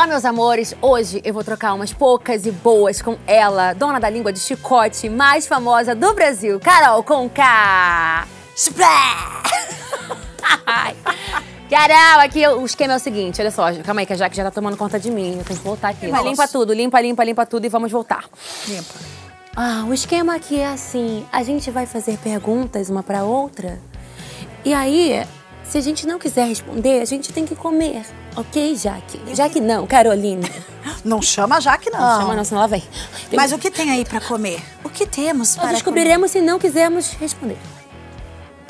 Olá, meus amores! Hoje eu vou trocar umas poucas e boas com ela, dona da língua de chicote mais famosa do Brasil, Karol Conká! Carol, aqui o esquema é o seguinte, olha só, calma aí que a Jaque já tá tomando conta de mim, eu tenho que voltar aqui. Nossa. Limpa tudo, limpa tudo e vamos voltar. Limpa. Ah, o esquema aqui é assim, a gente vai fazer perguntas uma pra outra e aí, se a gente não quiser responder, a gente tem que comer. Ok, Jaque? Jaque não, Carolina. Não chama a Jaque, não. Não chama não, senão ela vem. Mas o que tem aí pra comer? O que temos para comer? Nós descobriremos se não quisermos responder.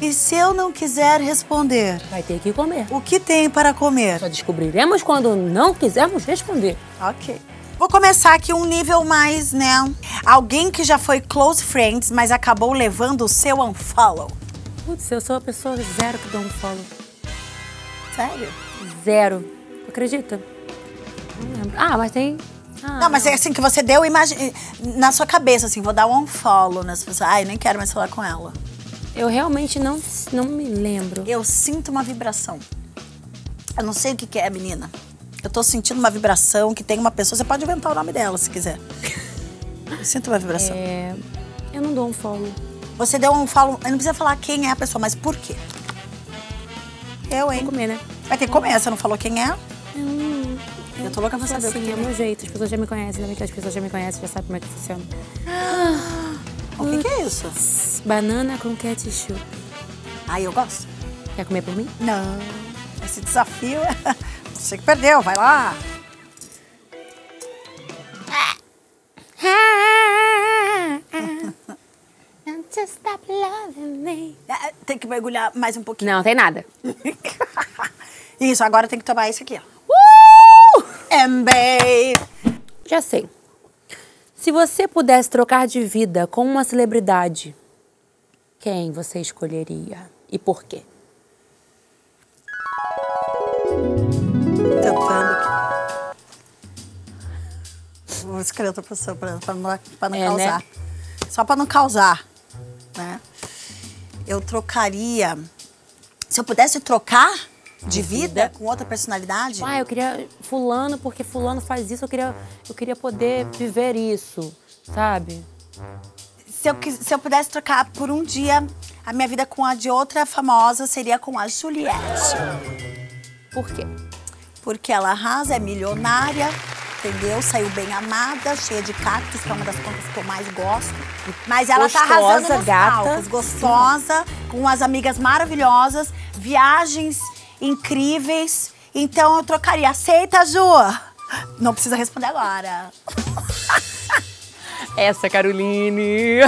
E se eu não quiser responder? Vai ter que comer. O que tem para comer? Só descobriremos quando não quisermos responder. Ok. Vou começar aqui um nível mais, né? Alguém que já foi close friends, mas acabou levando o seu unfollow. Putz, eu sou a pessoa zero que dá um follow. Sério? Zero. Acredita? Não lembro. Ah, mas tem... Ah, não, mas é assim que você deu na sua cabeça, assim, vou dar um unfollow nas pessoas. Ai, nem quero mais falar com ela. Eu realmente não me lembro. Eu sinto uma vibração. Eu não sei o que é, menina. Eu tô sentindo uma vibração que tem uma pessoa... Você pode inventar o nome dela, se quiser. Eu sinto uma vibração. É... Eu não dou um follow. Você deu um follow, não precisa falar quem é a pessoa, mas por quê? Eu, hein? Vai comer, né? Vai ter que comer, você não falou quem é? Eu tô louca pra saber o que é. É meu jeito, as pessoas já me conhecem, né? As pessoas já me conhecem, já sabem como é que funciona. O que é isso? Banana com ketchup. Aí eu gosto. Quer comer por mim? Não. Esse desafio é... Você que perdeu, vai lá. Stop loving me. Tem que mergulhar mais um pouquinho. Não, tem nada. Isso, agora tem que tomar isso aqui, ó. MB. Já sei. Se você pudesse trocar de vida com uma celebridade, quem você escolheria e por quê? Tentando aqui. Vou escolher outra pessoa pra não causar. Né? Só pra não causar. Né? Eu trocaria... Se eu pudesse trocar de vida com outra personalidade... Ah, eu queria fulano, porque fulano faz isso, eu queria poder viver isso, sabe? Se eu pudesse trocar por um dia a minha vida com a de outra famosa, seria com a Juliette. Por quê? Porque ela arrasa, é milionária... Entendeu? Saiu bem amada, cheia de cactos, que é uma das contas que eu mais gosto. Mas ela gostosa, tá arrasando nos palcos, gostosa, com as amigas maravilhosas, viagens incríveis. Então eu trocaria. Aceita, Ju? Não precisa responder agora. Essa Caroline...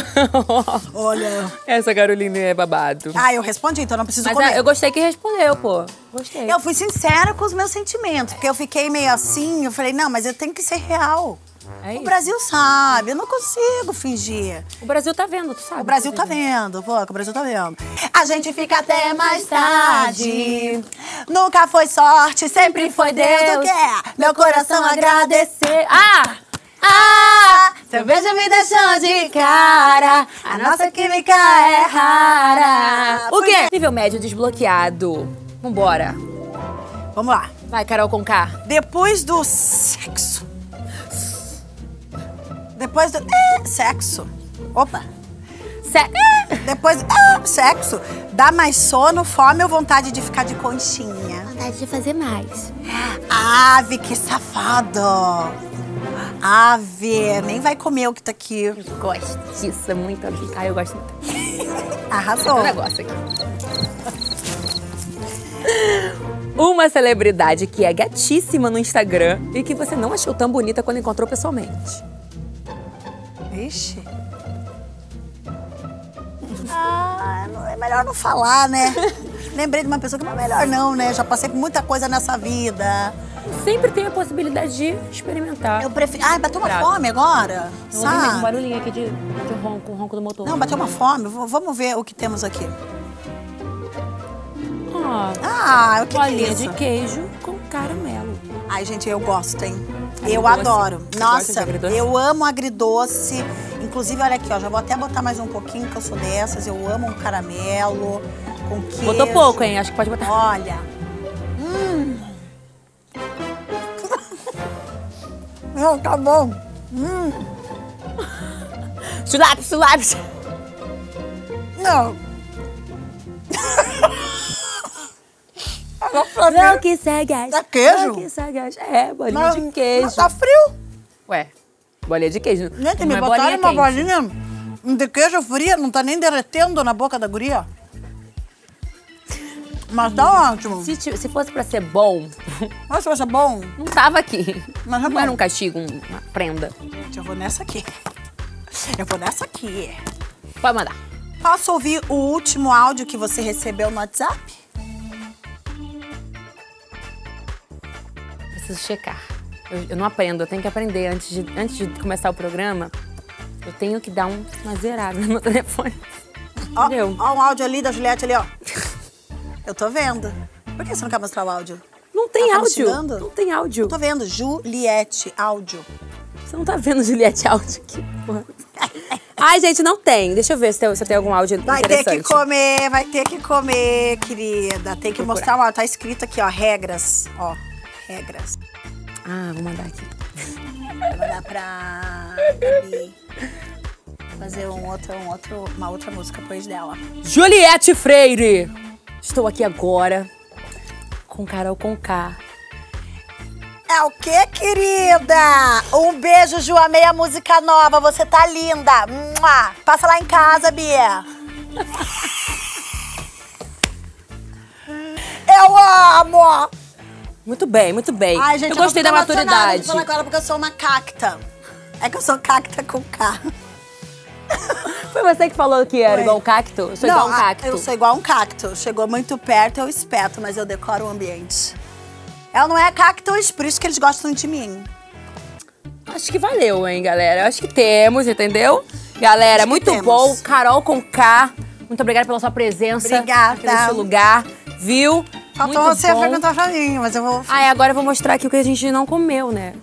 Olha... Essa Caroline é babado. Ah, eu respondi, então não preciso comer. Mas eu gostei que respondeu, pô. Gostei. Eu fui sincera com os meus sentimentos, porque eu fiquei meio assim, eu falei, não, mas eu tenho que ser real. É isso. O Brasil sabe, eu não consigo fingir. O Brasil tá vendo, tu sabe. O Brasil tá vendo, pô, o Brasil tá vendo. A gente fica até mais tarde. Nunca foi sorte, sempre foi Deus. O que é? Meu coração agradecer. Ah! Ah, seu beijo me deixou de cara. A nossa química é rara. O quê? Nível médio desbloqueado. Vambora. Vamos lá. Vai, Karol Conká. Depois do sexo. Depois do... sexo. Opa. Depois do... sexo. Dá mais sono, fome ou vontade de ficar de conchinha? Vontade de fazer mais. Ave, que safado. Ave, nem vai comer o que tá aqui. Eu gosto disso, é muito aqui. Ah, eu gosto muito. Arrasou. Tem um negócio aqui. Uma celebridade que é gatíssima no Instagram e que você não achou tão bonita quando encontrou pessoalmente. Ixi. Ah, é melhor não falar, né? Lembrei de uma pessoa que não é melhor não, né? Já passei por muita coisa nessa vida. Sempre tem a possibilidade de experimentar. Eu prefiro... Ai, bateu uma fome agora, sabe? Um barulhinho aqui de ronco, o ronco do motor. Não, bateu uma fome. Vamos ver o que temos aqui. Ah, o que é isso? Bolinha de queijo com caramelo. Ai, gente, eu gosto, hein? Eu adoro. Nossa, eu amo agridoce. Inclusive, olha aqui, ó, já vou até botar mais um pouquinho, que eu sou dessas. Eu amo um caramelo com queijo. Botou pouco, hein? Acho que pode botar. Olha. Não, tá bom. Sulap, sulap. Não. Não que segue as. É queijo? Não que segue as. É, bolinha de queijo. Mas tá frio. Ué, bolinha de queijo. Gente, me botaram uma bolinha de queijo fria, não tá nem derretendo na boca da guria. Mas tá ótimo. Se fosse pra ser bom... Mas se fosse bom... Não tava aqui. Mas é bom. Não era um castigo, uma prenda. Gente, eu vou nessa aqui. Eu vou nessa aqui. Pode mandar. Posso ouvir o último áudio que você recebeu no WhatsApp? Preciso checar. Eu não aprendo, eu tenho que aprender. Antes de começar o programa, eu tenho que dar uma zerada no meu telefone. Ó, ó um áudio ali da Juliette ali, ó. Eu tô vendo. Por que você não quer mostrar o áudio? Não tem áudio. Não tem áudio. Eu tô vendo. Juliette, áudio. Você não tá vendo Juliette, áudio? Que porra. Ai, gente, não tem. Deixa eu ver se tem algum áudio interessante. Vai ter que comer, querida. Tem que mostrar o áudio. Tá escrito aqui, ó, regras. Ó, regras. Ah, vou mandar aqui. Vou mandar pra Gabi. Fazer uma outra música depois dela. Juliette Freire! Estou aqui agora com Karol Conká. É o quê, querida? Um beijo, Ju. Amei a música nova. Você tá linda. Mua. Passa lá em casa, Bia. Eu amo! Muito bem, muito bem. Ai, gente, eu gostei da maturidade. Eu vou falar com ela porque eu sou uma cacta. É que eu sou cacta com K. Foi você que falou que era igual um cacto? Eu sou igual um cacto. Eu sou igual um cacto. Chegou muito perto, eu espeto, mas eu decoro o ambiente. Ela não é cactus, por isso que eles gostam de mim. Acho que valeu, hein, galera? Acho que temos, entendeu? Galera, muito bom. Karol Conká, muito obrigada pela sua presença. Obrigada. Aqui nesse lugar, viu? Faltou muito você perguntar pra mim, mas eu vou... Ah, agora eu vou mostrar aqui o que a gente não comeu, né?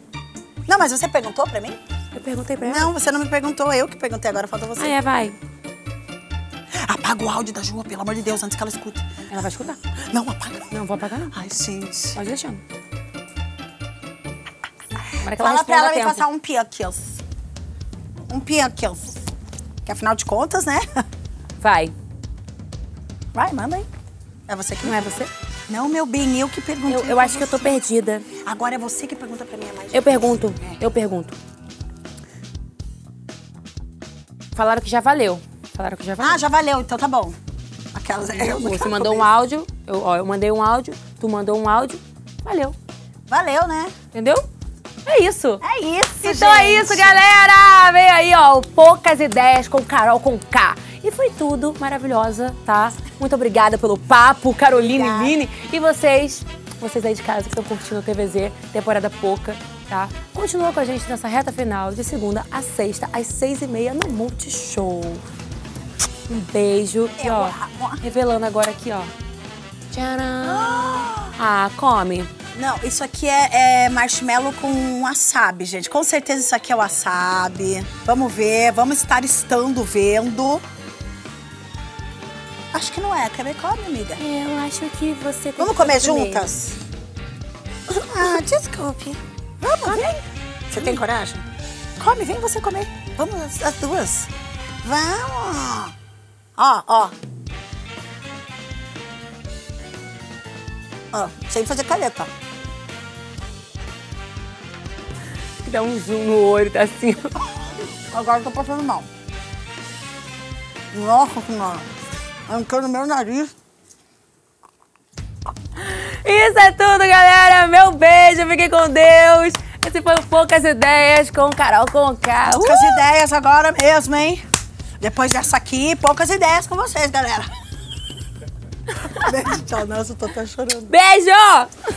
Não, mas você perguntou pra mim? Eu perguntei pra ela. Não, você não me perguntou. Eu que perguntei agora, falta você. Ah, é, vai. Apaga o áudio da Ju, pelo amor de Deus, antes que ela escute. Ela vai escutar. Não, apaga. Não, vou apagar não. Ai, gente. Pode deixar. Fala pra ela me passar um piaquios. Um piaquios. Que afinal de contas, né? Vai. Vai, manda aí. É você que... Não é você? Não, meu bem, eu que perguntei. Eu acho que eu tô perdida. Agora é você que pergunta pra mim. Eu pergunto, eu pergunto. Falaram que já valeu. Falaram que já valeu. Ah, já valeu, então tá bom. Aquelas... Você mandou um áudio, eu mandei um áudio, tu mandou um áudio, valeu. Valeu, né? Entendeu? É isso. É isso, então, gente. Então é isso, galera. Vem aí, ó, Poucas Ideias com Karol Conká. E foi tudo, maravilhosa, tá? Muito obrigada pelo papo, Caroline e Vini. E vocês aí de casa que estão curtindo o TVZ, temporada pouca. Tá? Continua com a gente nessa reta final de segunda a sexta, às 6h30, no Multishow. Um beijo. E, ó, revelando agora aqui, ó. Tcharam! Ah, come. Não, isso aqui é marshmallow com wasabi, gente. Com certeza isso aqui é wasabi. Vamos ver, vamos estando vendo. Acho que não é. Quer ver? Come, amiga. Eu acho que você tem. Vamos comer juntas? Ah, desculpe. Vamos, vem. Você tem coragem? Come, vem você comer. Vamos as duas. Vamos. Ó, ó. Ó, sem fazer caleta. Tem que dar um zoom no olho, tá assim. Agora eu tô passando mal. Nossa senhora. Entrou no meu nariz. Isso é tudo, galera. Meu beijo. Fiquem com Deus. Esse foi o Poucas Ideias com Karol Conká. Poucas ideias agora mesmo, hein? Depois dessa aqui, poucas ideias com vocês, galera. Beijo, tchau. Nossa, eu tô até chorando. Beijo!